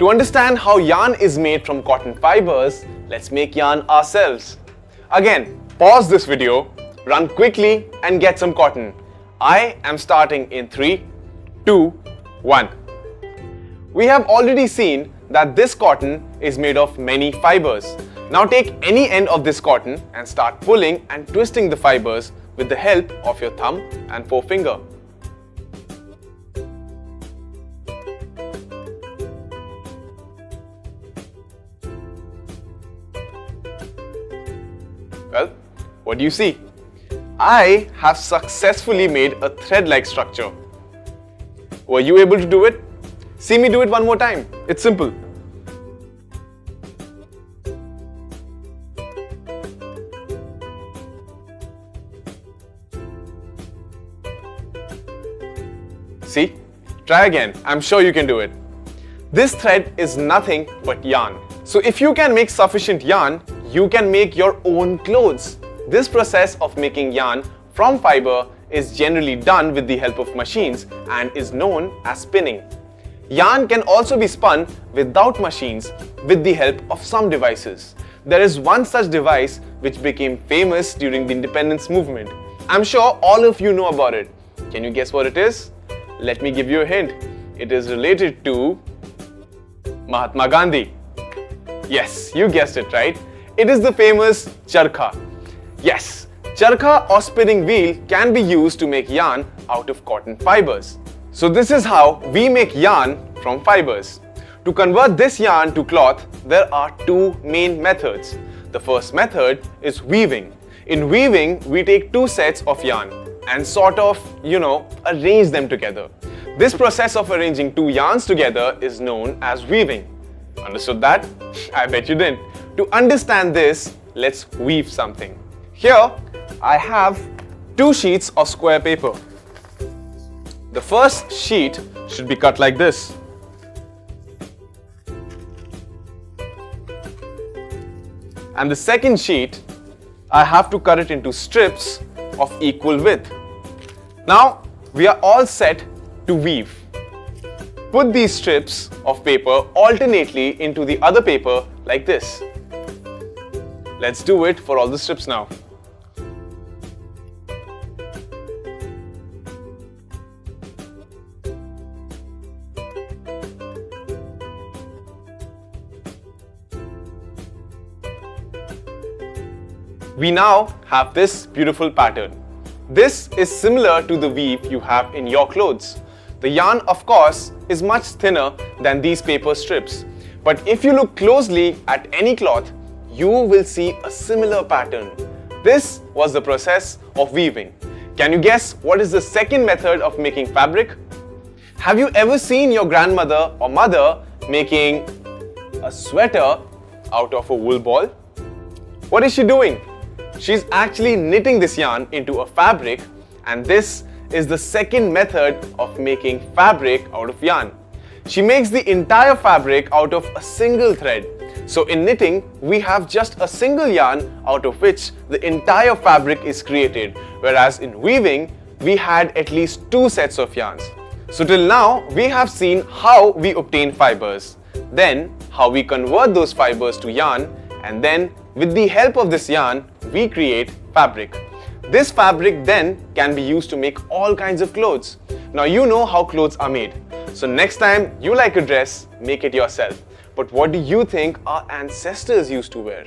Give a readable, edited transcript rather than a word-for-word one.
To understand how yarn is made from cotton fibers, let's make yarn ourselves. Again, pause this video, run quickly and get some cotton. I am starting in 3, 2, 1. We have already seen that this cotton is made of many fibers. Now take any end of this cotton and start pulling and twisting the fibers with the help of your thumb and forefinger. Well, what do you see? I have successfully made a thread-like structure. Were you able to do it? See me do it one more time. It's simple. See? Try again. I'm sure you can do it. This thread is nothing but yarn. So if you can make sufficient yarn, you can make your own clothes. This process of making yarn from fiber is generally done with the help of machines and is known as spinning. Yarn can also be spun without machines with the help of some devices. There is one such device which became famous during the independence movement. I'm sure all of you know about it. Can you guess what it is? Let me give you a hint. It is related to Mahatma Gandhi. Yes, you guessed it right. It is the famous Charkha. Yes, Charkha or spinning wheel can be used to make yarn out of cotton fibers. So this is how we make yarn from fibers. To convert this yarn to cloth, there are two main methods. The first method is weaving. In weaving, we take two sets of yarn and sort of, arrange them together. This process of arranging two yarns together is known as weaving. Understood that? I bet you didn't. To understand this, let's weave something. Here, I have two sheets of square paper. The first sheet should be cut like this. And the second sheet, I have to cut it into strips of equal width. Now, we are all set to weave. Put these strips of paper alternately into the other paper like this. Let's do it for all the strips now. We now have this beautiful pattern. This is similar to the weave you have in your clothes. The yarn, of course, is much thinner than these paper strips. But if you look closely at any cloth, you will see a similar pattern. This was the process of weaving. Can you guess what is the second method of making fabric? Have you ever seen your grandmother or mother making a sweater out of a wool ball? What is she doing? She's actually knitting this yarn into a fabric, and this is the second method of making fabric out of yarn. She makes the entire fabric out of a single thread. So in knitting, we have just a single yarn out of which the entire fabric is created, whereas in weaving, we had at least two sets of yarns. So till now, we have seen how we obtain fibers, then how we convert those fibers to yarn, and then with the help of this yarn, we create fabric. This fabric then can be used to make all kinds of clothes. Now you know how clothes are made. So next time you like a dress, make it yourself. But what do you think our ancestors used to wear?